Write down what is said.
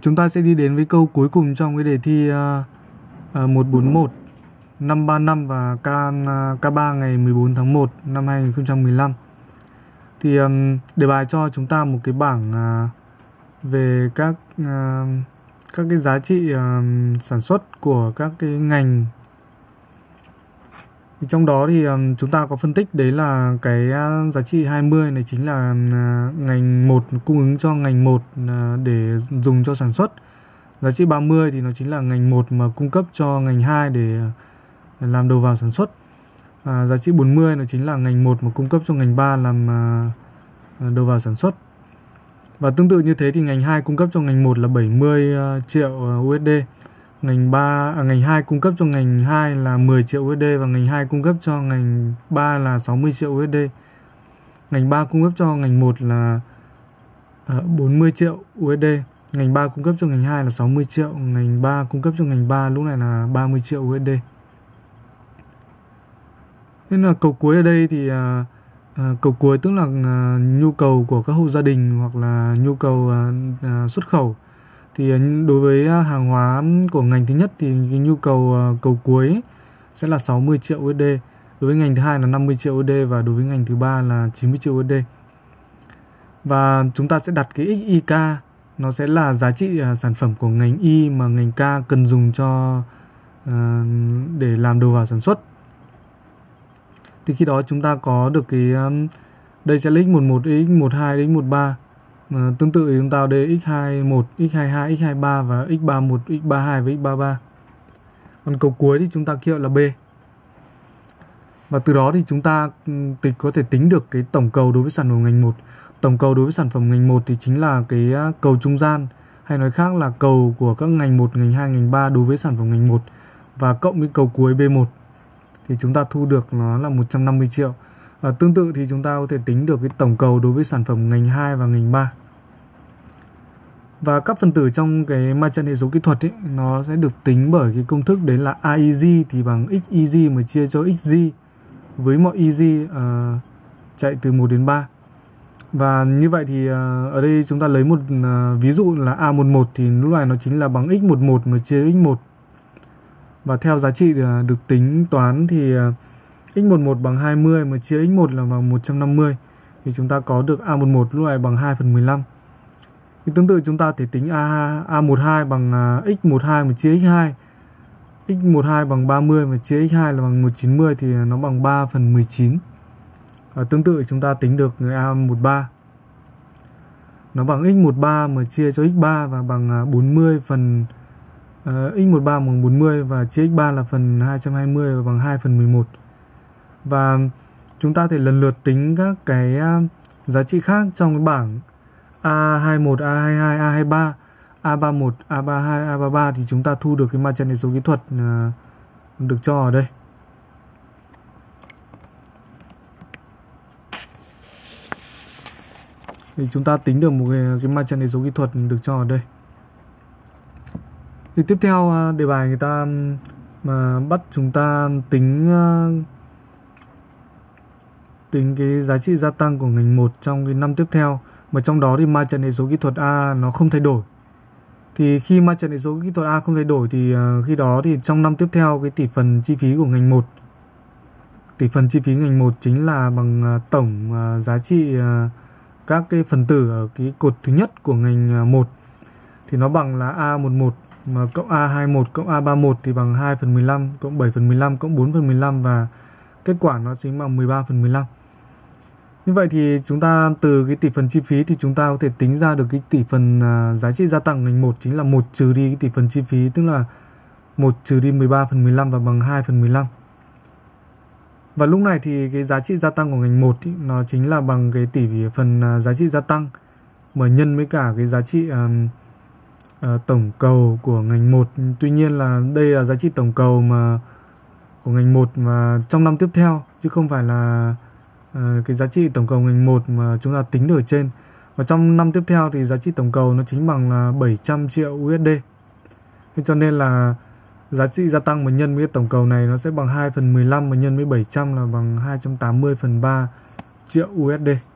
Chúng ta sẽ đi đến với câu cuối cùng trong cái đề thi 141 535 và K3 ngày 14 tháng 1 năm 2015. Thì đề bài cho chúng ta một cái bảng về các cái giá trị sản xuất của các cái ngành. Thì trong đó thì chúng ta có phân tích đấy là cái giá trị 20 này chính là ngành 1, cung ứng cho ngành 1 để dùng cho sản xuất. Giá trị 30 thì nó chính là ngành 1 mà cung cấp cho ngành 2 để làm đầu vào sản xuất. Giá trị 40 nó chính là ngành 1 mà cung cấp cho ngành 3 làm đầu vào sản xuất. Và tương tự như thế thì ngành 2 cung cấp cho ngành 1 là 70 triệu USD. Ngành 2 cung cấp cho ngành 2 là 10 triệu USD và ngành 2 cung cấp cho ngành 3 là 60 triệu USD. Ngành 3 cung cấp cho ngành 1 là 40 triệu USD. Ngành 3 cung cấp cho ngành 2 là 60 triệu, ngành 3 cung cấp cho ngành 3 lúc này là 30 triệu USD. Nên là cầu cuối ở đây thì cầu cuối tức là nhu cầu của các hộ gia đình hoặc là nhu cầu xuất khẩu. Thì đối với hàng hóa của ngành thứ nhất thì cái nhu cầu cầu cuối sẽ là 60 triệu USD. Đối với ngành thứ hai là 50 triệu USD và đối với ngành thứ ba là 90 triệu USD. Và chúng ta sẽ đặt cái XYK, nó sẽ là giá trị sản phẩm của ngành Y mà ngành K cần dùng cho để làm đầu vào sản xuất. Thì khi đó chúng ta có được cái đây sẽ là x11, x12, x13. Tương tự chúng ta đây x21, x22, x23 và x31, x32 và x33. Còn cầu cuối thì chúng ta kêu là B. Và từ đó thì chúng ta có thể tính được cái tổng cầu đối với sản phẩm ngành 1. Tổng cầu đối với sản phẩm ngành 1 thì chính là cái cầu trung gian, hay nói khác là cầu của các ngành 1, ngành 2, ngành 3 đối với sản phẩm ngành 1 và cộng với cầu cuối B1 thì chúng ta thu được nó là 150 triệu. Tương tự thì chúng ta có thể tính được cái tổng cầu đối với sản phẩm ngành 2 và ngành 3. Và các phần tử trong cái ma trận hệ số kỹ thuật ấy, nó sẽ được tính bởi cái công thức đấy là AEG thì bằng XEG mà chia cho XG với mọi EG chạy từ 1 đến 3. Và như vậy thì ở đây chúng ta lấy một ví dụ là A11 thì lúc này nó chính là bằng X11 mà chia X1. Và theo giá trị được tính toán thì X11 bằng 20 mà chia X1 là bằng 150. Thì chúng ta có được A11 lúc này bằng 2/15. Thì tương tự chúng ta thể tính A12 bằng X12 mà chia X2. X12 bằng 30 mà chia X2 là bằng 190 thì nó bằng 3/19. Tương tự chúng ta tính được A13. Nó bằng X13 mà chia cho X3 và bằng 40 phần X13 bằng 40 và chia X3 là phần 220 và bằng 2/11. Và chúng ta thể lần lượt tính các cái giá trị khác trong cái bảng A21, A22, A23, A31, A32, A33 thì chúng ta thu được cái ma trận hệ số kỹ thuật được cho ở đây. Thì chúng ta tính được một cái ma trận hệ số kỹ thuật được cho ở đây. Thì tiếp theo đề bài người ta mà bắt chúng ta tính cái giá trị gia tăng của ngành 1 trong cái năm tiếp theo, mà trong đó thì ma trận hệ số kỹ thuật A nó không thay đổi. Thì khi ma trận hệ số kỹ thuật A không thay đổi thì khi đó thì trong năm tiếp theo cái tỷ phần chi phí của ngành 1, tỷ phần chi phí ngành 1 chính là bằng tổng giá trị các cái phần tử ở cái cột thứ nhất của ngành 1 thì nó bằng là A11 mà cộng A21 cộng A31 thì bằng 2/15 cộng 7/15 cộng 4/15 và kết quả nó chính bằng 13/15. Như vậy thì chúng ta từ cái tỷ phần chi phí thì chúng ta có thể tính ra được cái tỷ phần giá trị gia tăng ngành 1 chính là 1 trừ đi cái tỷ phần chi phí, tức là 1 trừ đi 13/15 và bằng 2/15. Và lúc này thì cái giá trị gia tăng của ngành 1 ý, nó chính là bằng cái tỷ phần giá trị gia tăng mà nhân với cả cái giá trị tổng cầu của ngành 1. Tuy nhiên là đây là giá trị tổng cầu mà của ngành 1 mà trong năm tiếp theo, chứ không phải là cái giá trị tổng cầu ngành 1 mà chúng ta tính được ở trên. Và trong năm tiếp theo thì giá trị tổng cầu nó chính bằng là 700 triệu USD. Thế cho nên là giá trị gia tăng mà nhân với tổng cầu này nó sẽ bằng 2/15 mà nhân với 700 là bằng 280/3 triệu USD.